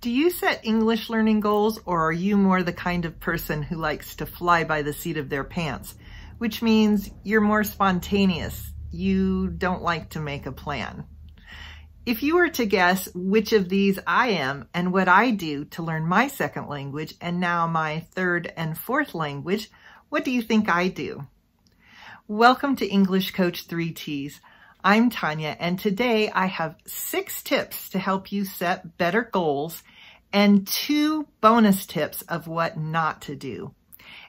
Do you set English learning goals, or are you more the kind of person who likes to fly by the seat of their pants, which means you're more spontaneous? You don't like to make a plan. If you were to guess which of these I am and what I do to learn my second language and now my third and fourth language, what do you think I do? Welcome to English Coach 3Ts. I'm Tanya, and today I have 6 tips to help you set better goals and 2 bonus tips of what not to do.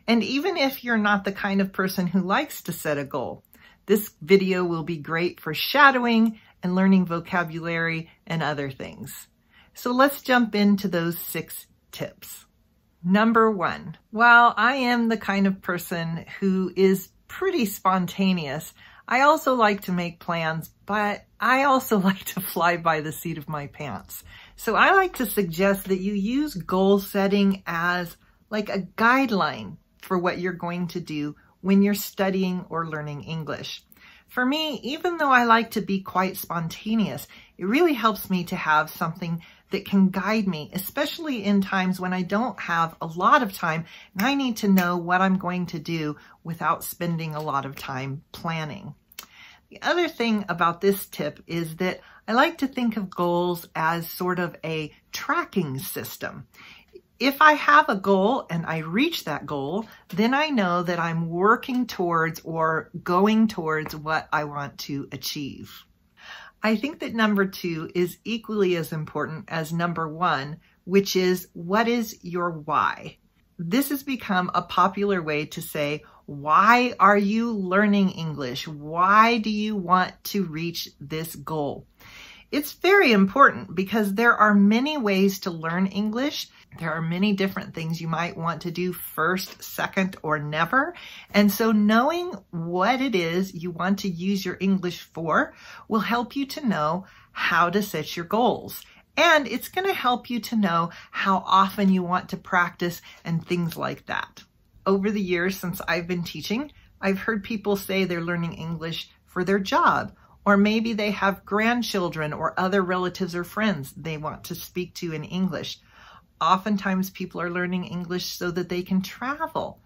And even if you're not the kind of person who likes to set a goal, this video will be great for shadowing and learning vocabulary and other things. So let's jump into those 6 tips. Number 1, while I am the kind of person who is pretty spontaneous, I also like to make plans, but I also like to fly by the seat of my pants. So I like to suggest that you use goal setting as like a guideline for what you're going to do when you're studying or learning English. For me, even though I like to be quite spontaneous, it really helps me to have something that can guide me, especially in times when I don't have a lot of time and I need to know what I'm going to do without spending a lot of time planning. The other thing about this tip is that I like to think of goals as sort of a tracking system. If I have a goal and I reach that goal, then I know that I'm working towards or going towards what I want to achieve. I think that number 2 is equally as important as number 1, which is, what is your why? This has become a popular way to say, why are you learning English? Why do you want to reach this goal? It's very important because there are many ways to learn English. There are many different things you might want to do first, second, or never. And so knowing what it is you want to use your English for will help you to know how to set your goals. And it's going to help you to know how often you want to practice and things like that. Over the years since I've been teaching, I've heard people say they're learning English for their job. Or maybe they have grandchildren or other relatives or friends they want to speak to in English. Oftentimes people are learning English so that they can travel.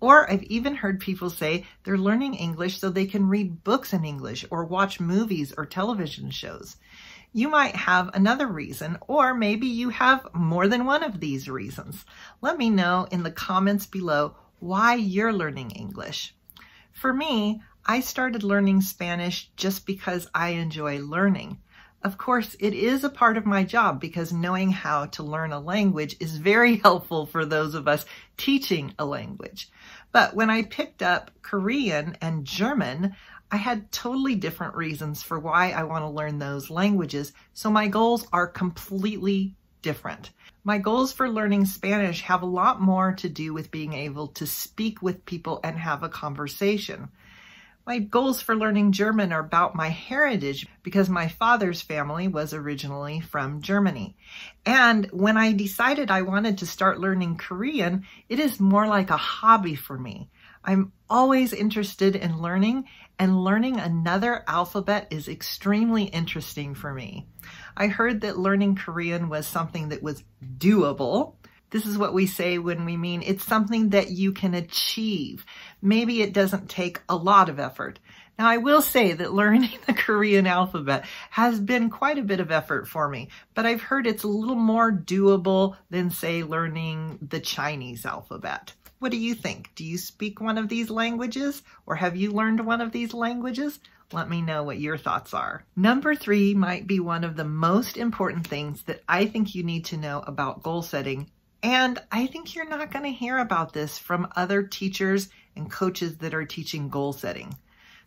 Or I've even heard people say they're learning English so they can read books in English or watch movies or television shows. You might have another reason, or maybe you have more than one of these reasons. Let me know in the comments below why you're learning English. For me, I started learning Spanish just because I enjoy learning. Of course, it is a part of my job because knowing how to learn a language is very helpful for those of us teaching a language. But when I picked up Korean and German, I had totally different reasons for why I want to learn those languages, so my goals are completely different. My goals for learning Spanish have a lot more to do with being able to speak with people and have a conversation. My goals for learning German are about my heritage because my father's family was originally from Germany. And when I decided I wanted to start learning Korean, it is more like a hobby for me. I'm always interested in learning, and learning another alphabet is extremely interesting for me. I heard that learning Korean was something that was doable. This is what we say when we mean it's something that you can achieve. Maybe it doesn't take a lot of effort. Now, I will say that learning the Korean alphabet has been quite a bit of effort for me, but I've heard it's a little more doable than, say, learning the Chinese alphabet. What do you think? Do you speak one of these languages, or have you learned one of these languages? Let me know what your thoughts are. Number 3 might be one of the most important things that I think you need to know about goal setting. And I think you're not going to hear about this from other teachers and coaches that are teaching goal setting.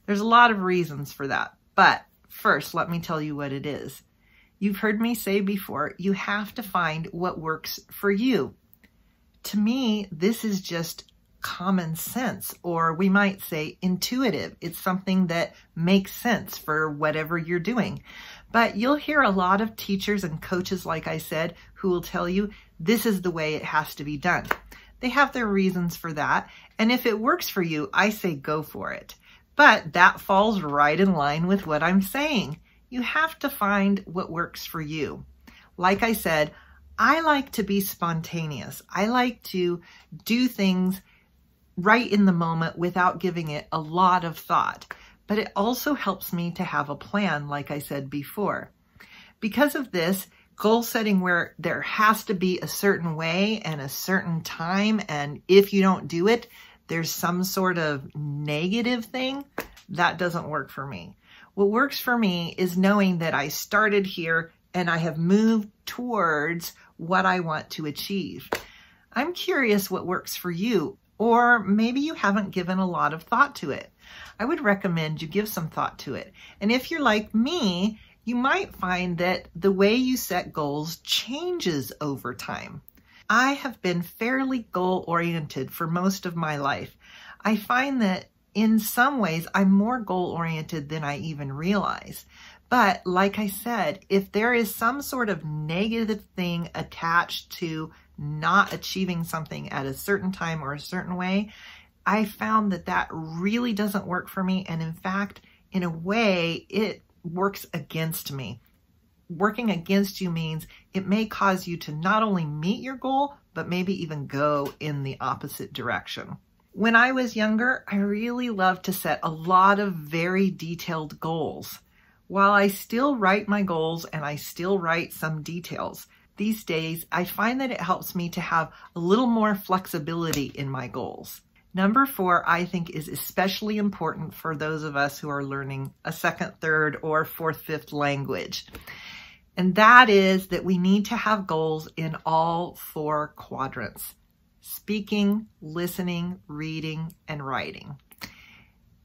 There's a lot of reasons for that. But first, let me tell you what it is. You've heard me say before, you have to find what works for you. To me, this is just common sense, or we might say intuitive. It's something that makes sense for whatever you're doing. But you'll hear a lot of teachers and coaches, like I said, who will tell you this is the way it has to be done. They have their reasons for that, and if it works for you, I say go for it. But that falls right in line with what I'm saying. You have to find what works for you. Like I said, I like to be spontaneous. I like to do things right in the moment without giving it a lot of thought. But it also helps me to have a plan, like I said before. Because of this, goal setting where there has to be a certain way and a certain time, and if you don't do it, there's some sort of negative thing, that doesn't work for me. What works for me is knowing that I started here and I have moved towards what I want to achieve. I'm curious what works for you, or maybe you haven't given a lot of thought to it. I would recommend you give some thought to it. And if you're like me, you might find that the way you set goals changes over time. I have been fairly goal-oriented for most of my life. I find that in some ways I'm more goal-oriented than I even realize. But like I said, if there is some sort of negative thing attached to not achieving something at a certain time or a certain way, I found that that really doesn't work for me. And in fact, in a way, it works against me. Working against you means it may cause you to not only meet your goal, but maybe even go in the opposite direction. When I was younger, I really loved to set a lot of very detailed goals. While I still write my goals and I still write some details, these days I find that it helps me to have a little more flexibility in my goals. Number 4, I think, is especially important for those of us who are learning a second, third, or fourth, fifth language. And that is that we need to have goals in all 4 quadrants: speaking, listening, reading, and writing.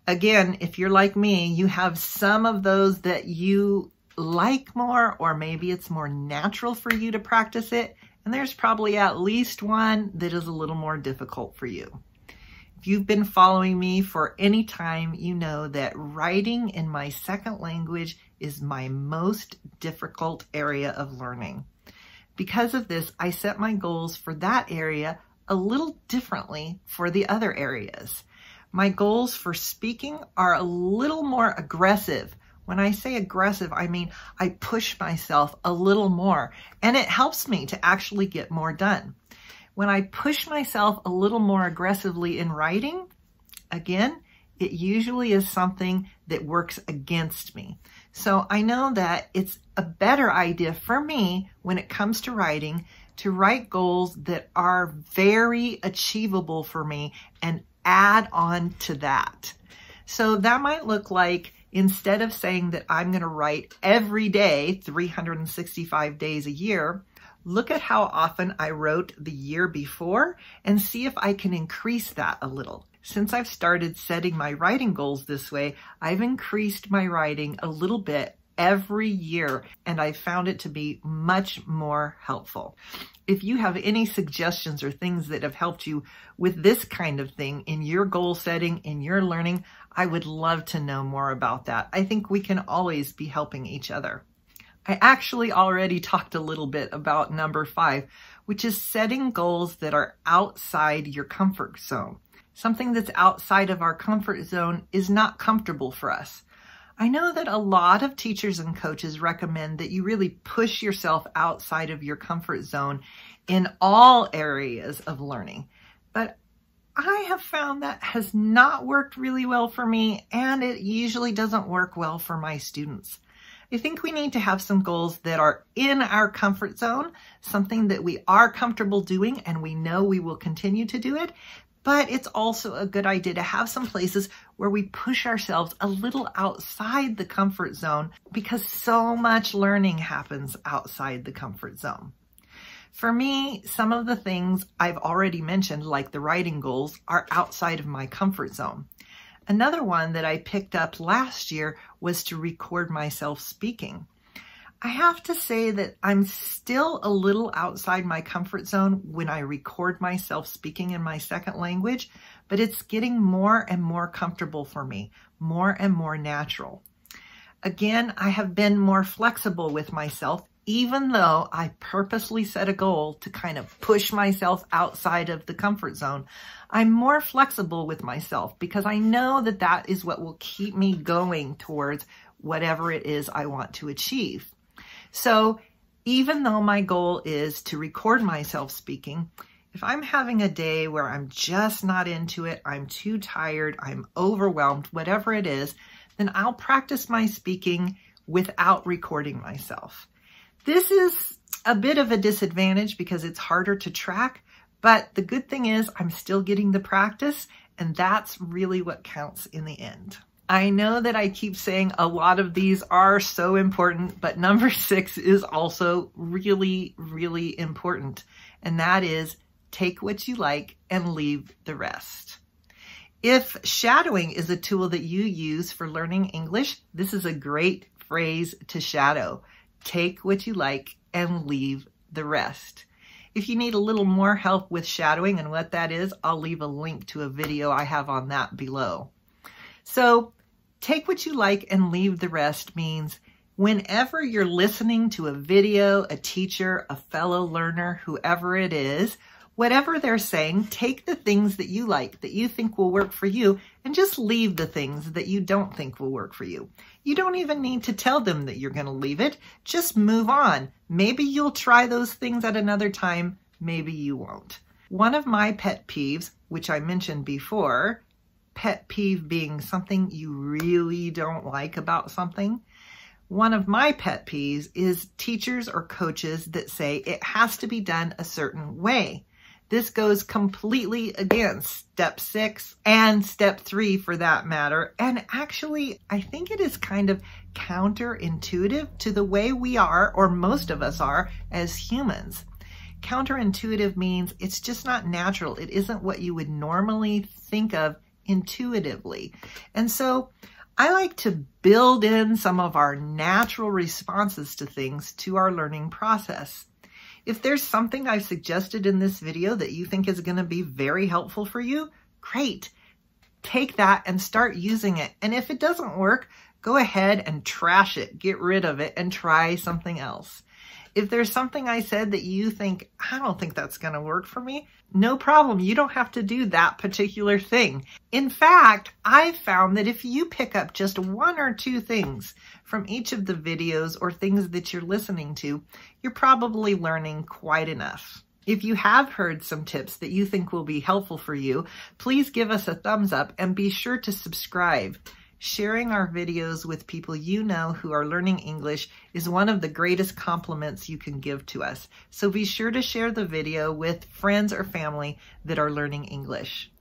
Again, if you're like me, you have some of those that you like more, or maybe it's more natural for you to practice it. And there's probably at least one that is a little more difficult for you. If you've been following me for any time, you know that writing in my second language is my most difficult area of learning. Because of this, I set my goals for that area a little differently for the other areas. My goals for speaking are a little more aggressive. When I say aggressive, I mean I push myself a little more, and it helps me to actually get more done. When I push myself a little more aggressively in writing, again, it usually is something that works against me. So I know that it's a better idea for me when it comes to writing to write goals that are very achievable for me and add on to that. So that might look like, instead of saying that I'm going to write every day, 365 days a year, look at how often I wrote the year before and see if I can increase that a little. Since I've started setting my writing goals this way, I've increased my writing a little bit every year, and I found it to be much more helpful. If you have any suggestions or things that have helped you with this kind of thing in your goal setting, in your learning, I would love to know more about that. I think we can always be helping each other. I actually already talked a little bit about number 5, which is setting goals that are outside your comfort zone. Something that's outside of our comfort zone is not comfortable for us. I know that a lot of teachers and coaches recommend that you really push yourself outside of your comfort zone in all areas of learning, but I have found that has not worked really well for me, and it usually doesn't work well for my students. I think we need to have some goals that are in our comfort zone, something that we are comfortable doing and we know we will continue to do it, but it's also a good idea to have some places where we push ourselves a little outside the comfort zone, because so much learning happens outside the comfort zone. For me, some of the things I've already mentioned, like the writing goals, are outside of my comfort zone. Another one that I picked up last year was to record myself speaking. I have to say that I'm still a little outside my comfort zone when I record myself speaking in my second language, but it's getting more and more comfortable for me, more and more natural. Again, I have been more flexible with myself, even though I purposely set a goal to kind of push myself outside of the comfort zone. I'm more flexible with myself because I know that that is what will keep me going towards whatever it is I want to achieve. So even though my goal is to record myself speaking, if I'm having a day where I'm just not into it, I'm too tired, I'm overwhelmed, whatever it is, then I'll practice my speaking without recording myself. This is a bit of a disadvantage because it's harder to track, but the good thing is I'm still getting the practice, and that's really what counts in the end. I know that I keep saying a lot of these are so important, but number 6 is also really, really important, and that is take what you like and leave the rest. If shadowing is a tool that you use for learning English, this is a great phrase to shadow. Take what you like and leave the rest. If you need a little more help with shadowing and what that is, I'll leave a link to a video I have on that below. So, take what you like and leave the rest means whenever you're listening to a video, a teacher, a fellow learner, whoever it is, whatever they're saying, take the things that you like, that you think will work for you, and just leave the things that you don't think will work for you. You don't even need to tell them that you're going to leave it. Just move on. Maybe you'll try those things at another time. Maybe you won't. One of my pet peeves, which I mentioned before, pet peeve being something you really don't like about something. One of my pet peeves is teachers or coaches that say it has to be done a certain way. This goes completely against step 6 and step 3 for that matter. And actually, I think it is kind of counterintuitive to the way we are, or most of us are, as humans. Counterintuitive means it's just not natural. It isn't what you would normally think of intuitively. And so I like to build in some of our natural responses to things to our learning process. If there's something I've suggested in this video that you think is going to be very helpful for you, great. Take that and start using it. And if it doesn't work, go ahead and trash it, get rid of it, and try something else. If there's something I said that you think, I don't think that's going to work for me, no problem. You don't have to do that particular thing. In fact, I've found that if you pick up just 1 or 2 things from each of the videos or things that you're listening to, you're probably learning quite enough. If you have heard some tips that you think will be helpful for you, please give us a thumbs up and be sure to subscribe. Sharing our videos with people you know who are learning English is one of the greatest compliments you can give to us. So be sure to share the video with friends or family that are learning English.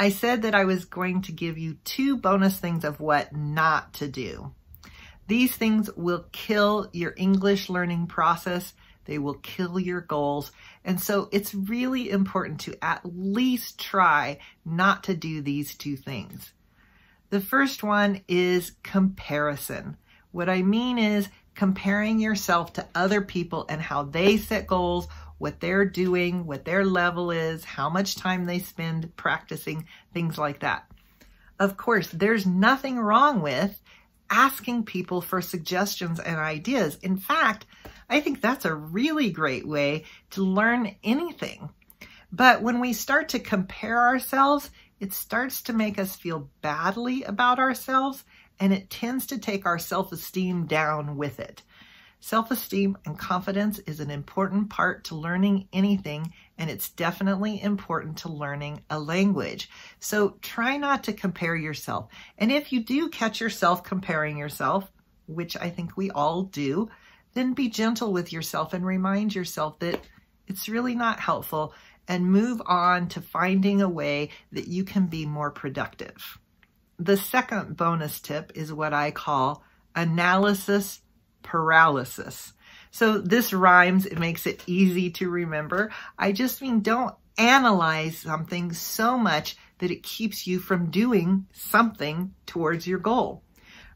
I said that I was going to give you 2 bonus things of what not to do. These things will kill your English learning process. They will kill your goals. And so it's really important to at least try not to do these 2 things. The first one is comparison. What I mean is comparing yourself to other people and how they set goals, what they're doing, what their level is, how much time they spend practicing, things like that. Of course, there's nothing wrong with asking people for suggestions and ideas. In fact, I think that's a really great way to learn anything. But when we start to compare ourselves, it starts to make us feel badly about ourselves, and it tends to take our self-esteem down with it. Self-esteem and confidence is an important part to learning anything, and it's definitely important to learning a language. So try not to compare yourself. And if you do catch yourself comparing yourself, which I think we all do, then be gentle with yourself and remind yourself that it's really not helpful, and move on to finding a way that you can be more productive. The second bonus tip is what I call analysis paralysis. So this rhymes, it makes it easy to remember. I just mean don't analyze something so much that it keeps you from doing something towards your goal.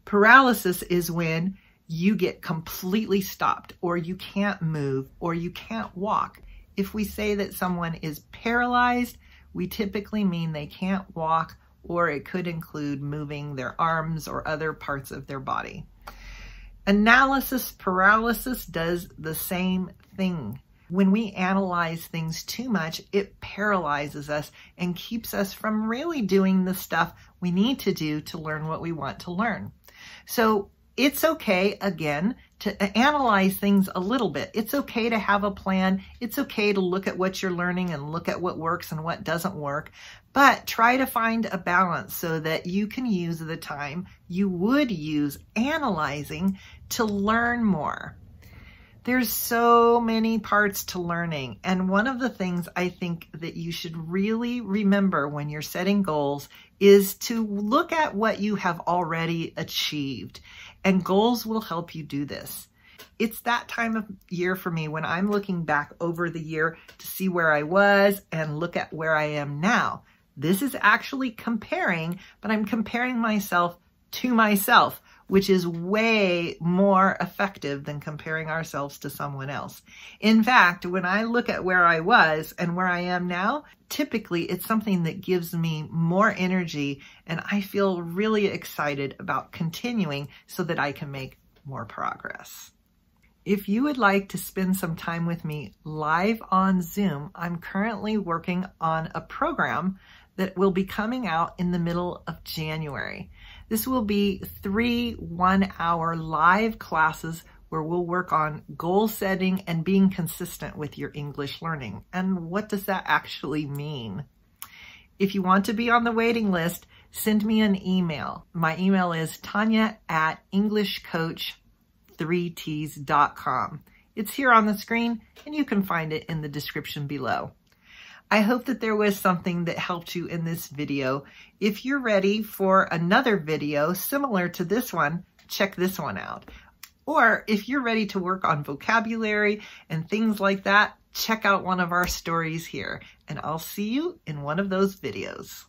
Paralysis is when you get completely stopped, or you can't move, or you can't walk. If we say that someone is paralyzed, we typically mean they can't walk, or it could include moving their arms or other parts of their body. Analysis paralysis does the same thing. When we analyze things too much, it paralyzes us and keeps us from really doing the stuff we need to do to learn what we want to learn. So It's okay, again, to analyze things a little bit. It's okay to have a plan. It's okay to look at what you're learning and look at what works and what doesn't work, but try to find a balance so that you can use the time you would use analyzing to learn more. There's so many parts to learning, and one of the things I think that you should really remember when you're setting goals is to look at what you have already achieved, and goals will help you do this. It's that time of year for me when I'm looking back over the year to see where I was and look at where I am now. This is actually comparing, but I'm comparing myself to myself, which is way more effective than comparing ourselves to someone else. In fact, when I look at where I was and where I am now, typically it's something that gives me more energy, and I feel really excited about continuing so that I can make more progress. If you would like to spend some time with me live on Zoom, I'm currently working on a program that will be coming out in the middle of January. This will be 3 one-hour live classes where we'll work on goal setting and being consistent with your English learning. And what does that actually mean? If you want to be on the waiting list, send me an email. My email is tanya@englishcoach3ts.com. It's here on the screen, and you can find it in the description below. I hope that there was something that helped you in this video. If you're ready for another video similar to this one, check this one out. Or if you're ready to work on vocabulary and things like that, check out one of our stories here, and I'll see you in one of those videos.